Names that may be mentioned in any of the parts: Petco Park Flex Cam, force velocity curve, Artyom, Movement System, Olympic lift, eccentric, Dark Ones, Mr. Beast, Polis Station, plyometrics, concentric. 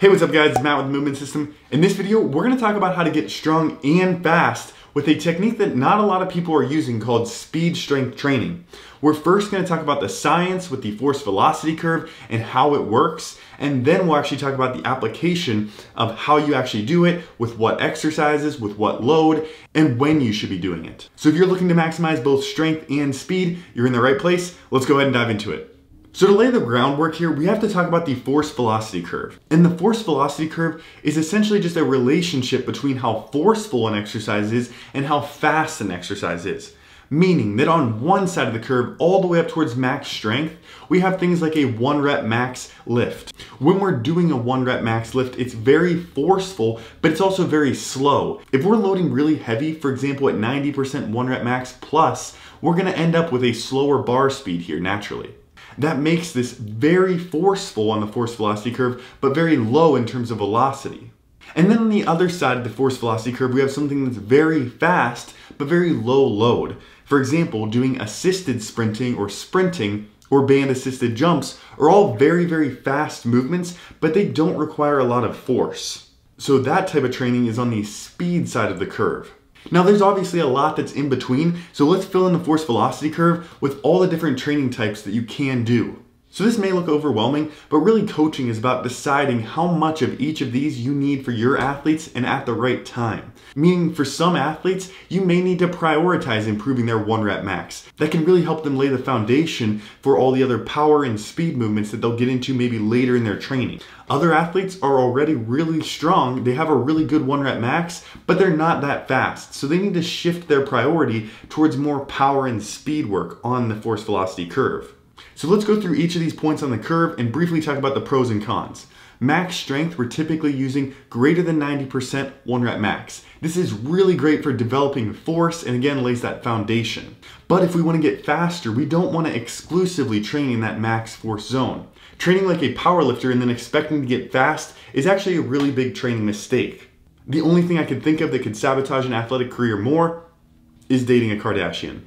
Hey, what's up guys, it's Matt with Movement System. In this video, we're gonna talk about how to get strong and fast with a technique that not a lot of people are using called speed strength training. We're first gonna talk about the science with the force velocity curve and how it works, and then we'll actually talk about the application of how you actually do it, with what exercises, with what load, and when you should be doing it. So if you're looking to maximize both strength and speed, you're in the right place. Let's go ahead and dive into it. So to lay the groundwork here, we have to talk about the force velocity curve. And the force velocity curve is essentially just a relationship between how forceful an exercise is and how fast an exercise is. Meaning that on one side of the curve, all the way up towards max strength, we have things like a 1 rep max lift. When we're doing a 1 rep max lift, it's very forceful, but it's also very slow. If we're loading really heavy, for example, at 90% 1 rep max plus, we're gonna end up with a slower bar speed here naturally. That makes this very forceful on the force velocity curve, but very low in terms of velocity. And then on the other side of the force velocity curve, we have something that's very fast, but very low load. For example, doing assisted sprinting or band assisted jumps are all very, very fast movements, but they don't require a lot of force. So that type of training is on the speed side of the curve. Now there's obviously a lot that's in between, so let's fill in the force velocity curve with all the different training types that you can do. So this may look overwhelming, but really coaching is about deciding how much of each of these you need for your athletes and at the right time. Meaning for some athletes, you may need to prioritize improving their 1 rep max. That can really help them lay the foundation for all the other power and speed movements that they'll get into maybe later in their training. Other athletes are already really strong, they have a really good 1 rep max, but they're not that fast. So they need to shift their priority towards more power and speed work on the force velocity curve. So let's go through each of these points on the curve and briefly talk about the pros and cons. Max strength, we're typically using greater than 90% 1 rep max. This is really great for developing force and again lays that foundation. But if we want to get faster, we don't want to exclusively train in that max force zone. Training like a powerlifter and then expecting to get fast is actually a really big training mistake. The only thing I could think of that could sabotage an athletic career more is dating a Kardashian.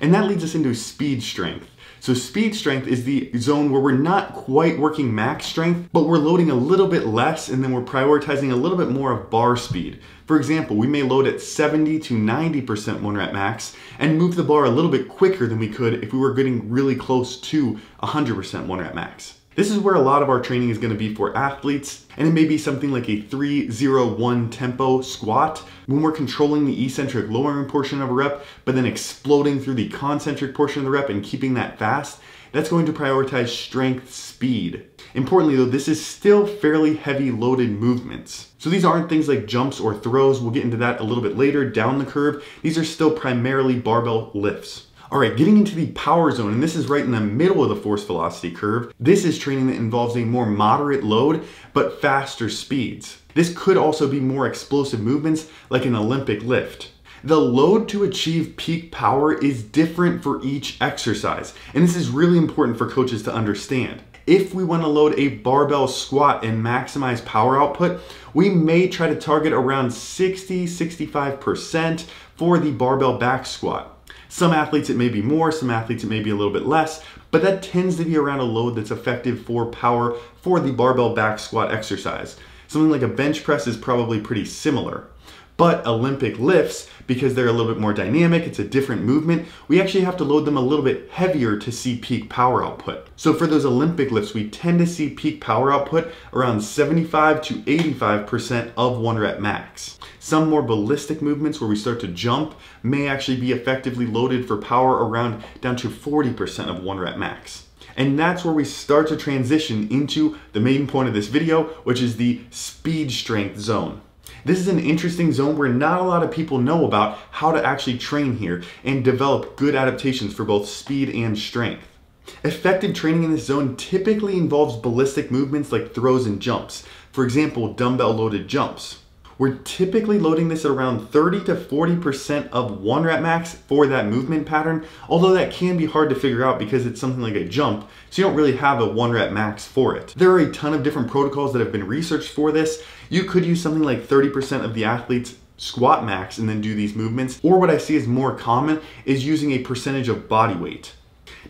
And that leads us into speed strength. So speed strength is the zone where we're not quite working max strength, but we're loading a little bit less and then we're prioritizing a little bit more of bar speed. For example, we may load at 70 to 90% 1 rep max and move the bar a little bit quicker than we could if we were getting really close to 100% 1 rep max. This is where a lot of our training is going to be for athletes, and it may be something like a 3-0-1 tempo squat when we're controlling the eccentric lowering portion of a rep, but then exploding through the concentric portion of the rep and keeping that fast. That's going to prioritize strength speed. Importantly though, this is still fairly heavy loaded movements. So these aren't things like jumps or throws. We'll get into that a little bit later down the curve. These are still primarily barbell lifts. All right, getting into the power zone, and this is right in the middle of the force velocity curve. This is training that involves a more moderate load, but faster speeds. This could also be more explosive movements like an Olympic lift. The load to achieve peak power is different for each exercise, and this is really important for coaches to understand. If we want to load a barbell squat and maximize power output, we may try to target around 60-65% for the barbell back squat. Some athletes it may be more, some athletes it may be a little bit less, but that tends to be around a load that's effective for power for the barbell back squat exercise. Something like a bench press is probably pretty similar. But Olympic lifts, because they're a little bit more dynamic, it's a different movement, we actually have to load them a little bit heavier to see peak power output. So for those Olympic lifts, we tend to see peak power output around 75 to 85% of 1 rep max. Some more ballistic movements where we start to jump may actually be effectively loaded for power around down to 40% of 1 rep max. And that's where we start to transition into the main point of this video, which is the speed strength zone. This is an interesting zone where not a lot of people know about how to actually train here and develop good adaptations for both speed and strength. Effective training in this zone typically involves ballistic movements like throws and jumps. For example, dumbbell loaded jumps. We're typically loading this at around 30 to 40% of 1 rep max for that movement pattern, although that can be hard to figure out because it's something like a jump, so you don't really have a 1 rep max for it. There are a ton of different protocols that have been researched for this. You could use something like 30% of the athlete's squat max and then do these movements, or what I see is more common is using a percentage of body weight.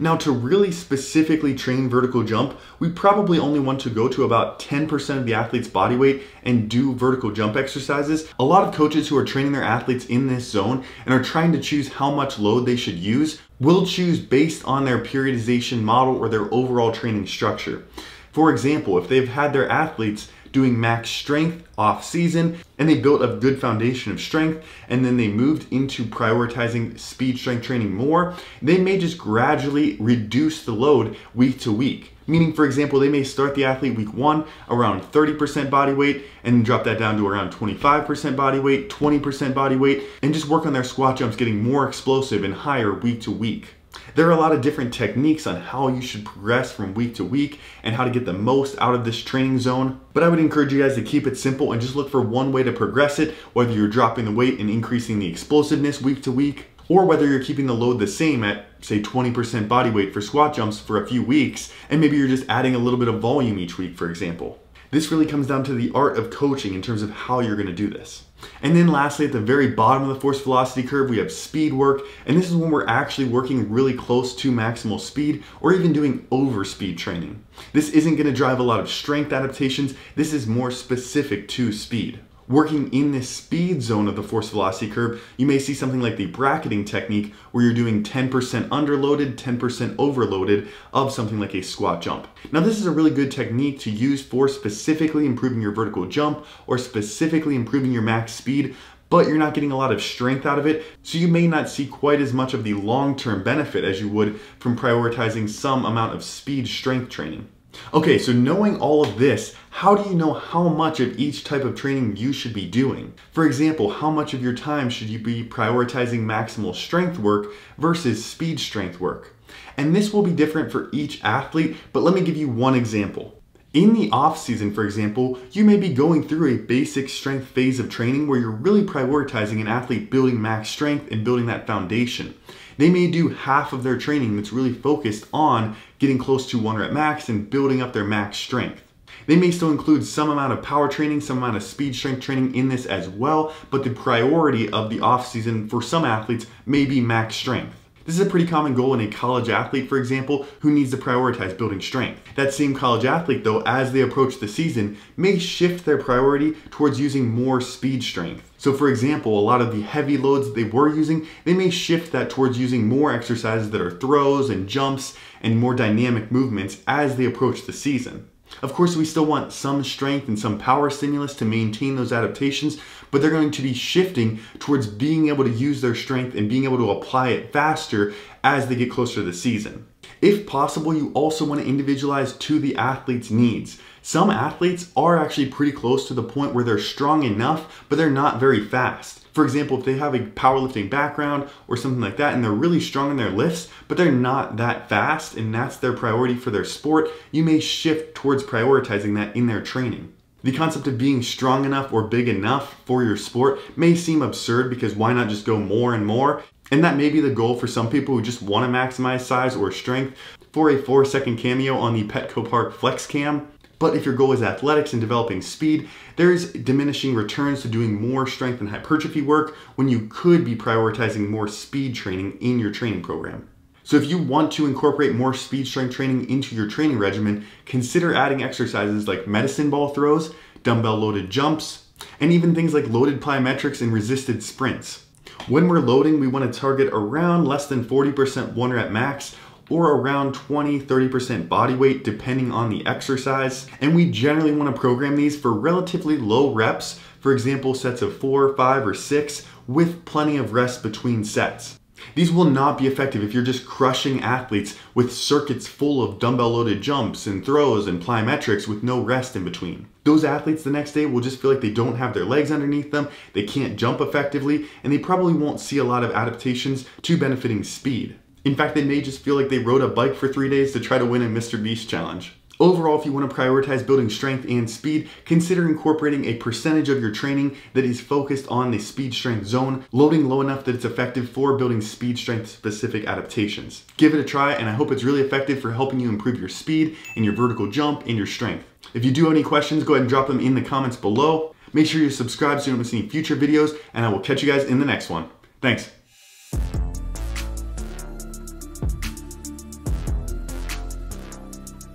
Now, to really specifically train vertical jump, we probably only want to go to about 10% of the athlete's body weight and do vertical jump exercises. A lot of coaches who are training their athletes in this zone and are trying to choose how much load they should use will choose based on their periodization model or their overall training structure. For example, if they've had their athletes doing max strength off season and they built a good foundation of strength and then they moved into prioritizing speed strength training more, they may just gradually reduce the load week to week. Meaning, for example, they may start the athlete week one around 30% body weight and drop that down to around 25% body weight, 20% body weight, and just work on their squat jumps getting more explosive and higher week to week. There are a lot of different techniques on how you should progress from week to week and how to get the most out of this training zone, but I would encourage you guys to keep it simple and just look for one way to progress it, whether you're dropping the weight and increasing the explosiveness week to week, or whether you're keeping the load the same at, say, 20% body weight for squat jumps for a few weeks, and maybe you're just adding a little bit of volume each week, for example. This really comes down to the art of coaching in terms of how you're going to do this. And then lastly, at the very bottom of the force velocity curve, we have speed work, and this is when we're actually working really close to maximal speed or even doing overspeed training. This isn't going to drive a lot of strength adaptations. This is more specific to speed. Working in this speed zone of the force velocity curve, you may see something like the bracketing technique where you're doing 10% underloaded, 10% overloaded of something like a squat jump. Now, this is a really good technique to use for specifically improving your vertical jump or specifically improving your max speed, but you're not getting a lot of strength out of it, so you may not see quite as much of the long-term benefit as you would from prioritizing some amount of speed strength training. Okay, so knowing all of this, how do you know how much of each type of training you should be doing? For example, how much of your time should you be prioritizing maximal strength work versus speed strength work? And this will be different for each athlete, but let me give you one example. In the off season, for example, you may be going through a basic strength phase of training where you're really prioritizing an athlete building max strength and building that foundation. They may do half of their training that's really focused on getting close to 1 rep max and building up their max strength. They may still include some amount of power training, some amount of speed strength training in this as well, but the priority of the off season for some athletes may be max strength. This is a pretty common goal in a college athlete, for example, who needs to prioritize building strength. That same college athlete, though, as they approach the season, may shift their priority towards using more speed strength. So, for example, a lot of the heavy loads they were using, they may shift that towards using more exercises that are throws and jumps and more dynamic movements as they approach the season. Of course, we still want some strength and some power stimulus to maintain those adaptations, but they're going to be shifting towards being able to use their strength and being able to apply it faster as they get closer to the season. If possible, you also want to individualize to the athlete's needs. Some athletes are actually pretty close to the point where they're strong enough, but they're not very fast. For example, if they have a powerlifting background or something like that and they're really strong in their lifts, but they're not that fast and that's their priority for their sport, you may shift towards prioritizing that in their training. The concept of being strong enough or big enough for your sport may seem absurd because why not just go more and more? And that may be the goal for some people who just want to maximize size or strength for a 4-second cameo on the Petco Park Flex Cam. But if your goal is athletics and developing speed, there's diminishing returns to doing more strength and hypertrophy work when you could be prioritizing more speed training in your training program. So if you want to incorporate more speed strength training into your training regimen, consider adding exercises like medicine ball throws, dumbbell loaded jumps, and even things like loaded plyometrics and resisted sprints. When we're loading, we want to target around less than 40% 1 rep max or around 20-30% body weight depending on the exercise. And we generally want to program these for relatively low reps, for example, sets of 4, 5, or 6 with plenty of rest between sets. These will not be effective if you're just crushing athletes with circuits full of dumbbell loaded jumps and throws and plyometrics with no rest in between. Those athletes the next day will just feel like they don't have their legs underneath them, they can't jump effectively, and they probably won't see a lot of adaptations to benefiting speed. In fact, they may just feel like they rode a bike for 3 days to try to win a Mr. Beast challenge. Overall, if you want to prioritize building strength and speed, consider incorporating a percentage of your training that is focused on the speed strength zone, loading low enough that it's effective for building speed strength specific adaptations. Give it a try, and I hope it's really effective for helping you improve your speed and your vertical jump and your strength. If you do have any questions, go ahead and drop them in the comments below. Make sure you subscribe so you don't miss any future videos, and I will catch you guys in the next one. Thanks.